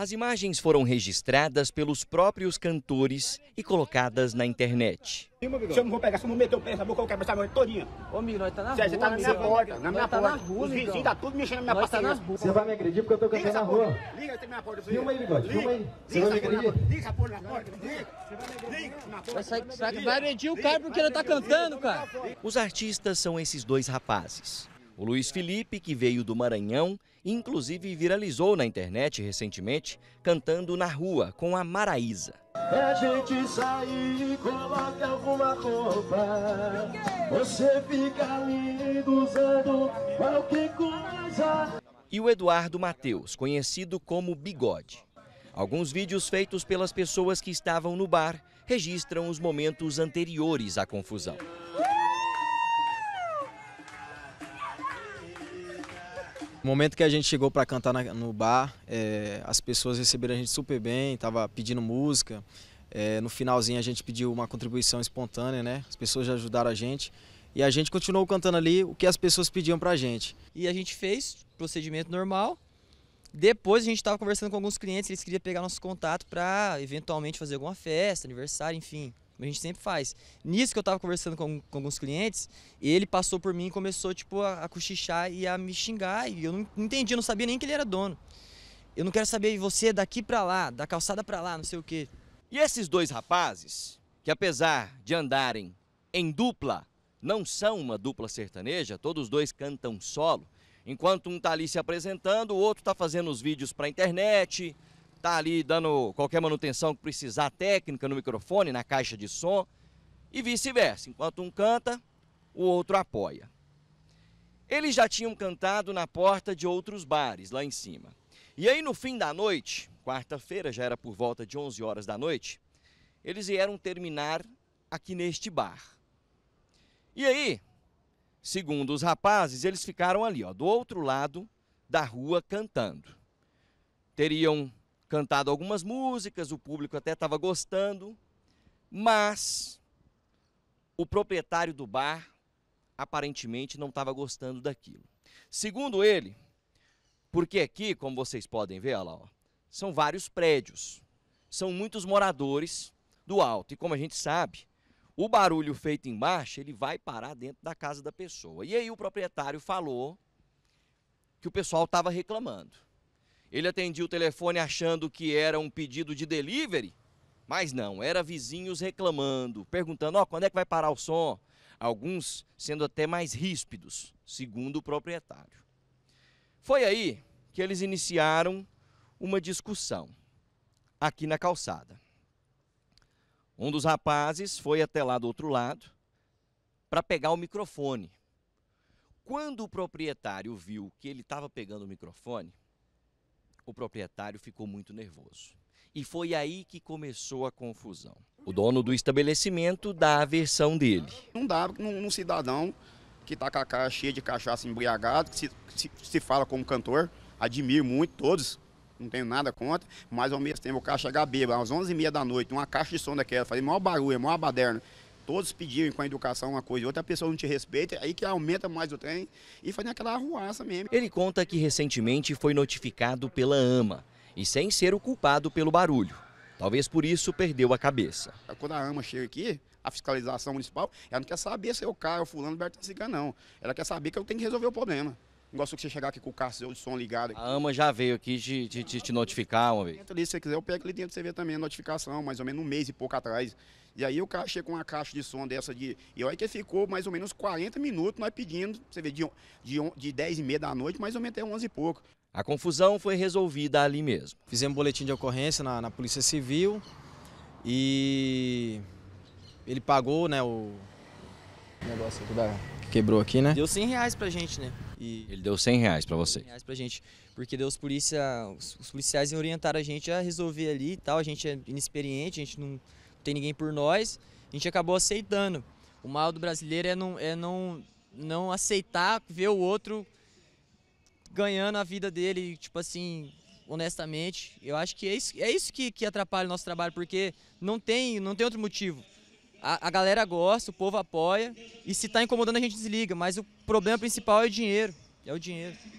As imagens foram registradas pelos próprios cantores e colocadas na internet. Se eu não vou pegar, se eu não meter o pé nessa boca, eu quero passar a noite todinha. Ô, amigo, nós tá na rua. Você tá na minha porta, na minha porta. Os vizinhos tá tudo mexendo na minha passarinha. Você vai me agredir porque eu tô cantando na rua. Liga essa minha porta. Filma aí, Bigode, filma aí. Você vai me agredir? Liga essa porra na porta. Liga. Vai agredir o cara porque ele tá cantando, cara. Os artistas são esses dois rapazes. O Luiz Felipe, que veio do Maranhão, inclusive viralizou na internet recentemente, cantando na rua com a Maraísa. É a gente sair e coloca alguma roupa, você fica lindo usando qualquer coisa. E o Eduardo Mateus, conhecido como Bigode. Alguns vídeos feitos pelas pessoas que estavam no bar registram os momentos anteriores à confusão. No momento que a gente chegou para cantar no bar, as pessoas receberam a gente super bem, tava pedindo música. No finalzinho a gente pediu uma contribuição espontânea, né? As pessoas já ajudaram a gente e a gente continuou cantando ali o que as pessoas pediam pra gente. E a gente fez procedimento normal. Depois a gente estava conversando com alguns clientes, eles queriam pegar nosso contato para eventualmente fazer alguma festa, aniversário, enfim. A gente sempre faz. Nisso que eu tava conversando com alguns clientes, ele passou por mim e começou tipo, a cochichar e a me xingar. E eu não entendi, eu não sabia nem que ele era dono. Eu não quero saber de você daqui pra lá, da calçada pra lá, não sei o quê. E esses dois rapazes, que apesar de andarem em dupla, não são uma dupla sertaneja, todos dois cantam solo. Enquanto um tá ali se apresentando, o outro tá fazendo os vídeos pra internet, tá ali dando qualquer manutenção que precisar técnica no microfone, na caixa de som e vice-versa. Enquanto um canta, o outro apoia. Eles já tinham cantado na porta de outros bares lá em cima. E aí no fim da noite, quarta-feira já era por volta de 11 horas da noite, eles vieram terminar aqui neste bar. E aí, segundo os rapazes, eles ficaram ali, ó, do outro lado da rua cantando. Teriam cantado algumas músicas, o público até estava gostando, mas o proprietário do bar aparentemente não estava gostando daquilo. Segundo ele, porque aqui, como vocês podem ver, olha lá, ó, são vários prédios, são muitos moradores do alto. E como a gente sabe, o barulho feito embaixo, ele vai parar dentro da casa da pessoa. E aí o proprietário falou que o pessoal estava reclamando. Ele atendia o telefone achando que era um pedido de delivery, mas não, era vizinhos reclamando, perguntando, ó, quando é que vai parar o som? Alguns sendo até mais ríspidos, segundo o proprietário. Foi aí que eles iniciaram uma discussão, aqui na calçada. Um dos rapazes foi até lá do outro lado para pegar o microfone. Quando o proprietário viu que ele estava pegando o microfone, o proprietário ficou muito nervoso. E foi aí que começou a confusão. O dono do estabelecimento dá a versão dele. Não dá num cidadão que está com a cara cheia de cachaça, embriagado, que se fala como cantor, admiro muito todos, não tenho nada contra, mas ao mesmo tempo o cara chega bêbado, às 11h30 da noite, uma caixa de som daquela, fazendo maior barulho, maior baderna. Todos pediram com a educação uma coisa e outra, a pessoa não te respeita, aí que aumenta mais o trem e faz aquela arruaça mesmo. Ele conta que recentemente foi notificado pela AMA e sem ser o culpado pelo barulho. Talvez por isso perdeu a cabeça. Quando a AMA chega aqui, a fiscalização municipal, ela não quer saber se é o cara, o fulano, o Bertão Cigano, não. Ela quer saber que eu tenho que resolver o problema. Não gosto que você chegar aqui com o carro de som ligado. A AMA já veio aqui te notificar uma vez. Ali, se você quiser, eu pego ali dentro, você vê também a notificação, mais ou menos um mês e pouco atrás. E aí o cara chega com uma caixa de som dessa de... E olha que ficou mais ou menos 40 minutos nós pedindo, você vê, de 10h30 da noite, mais ou menos até 11 e pouco. A confusão foi resolvida ali mesmo. Fizemos um boletim de ocorrência na Polícia Civil e ele pagou, né, o negócio aqui que quebrou aqui, né? Deu R$100 pra gente, né? E ele deu R$100 pra você? R$100 pra gente, porque deu os policiais orientaram a gente a resolver ali e tal. A gente é inexperiente, a gente não tem ninguém por nós, a gente acabou aceitando. O mal do brasileiro é não aceitar ver o outro ganhando a vida dele, tipo assim, honestamente. Eu acho que é isso que atrapalha o nosso trabalho, porque não tem outro motivo. A galera gosta, o povo apoia e se está incomodando a gente desliga, mas o problema principal é o dinheiro.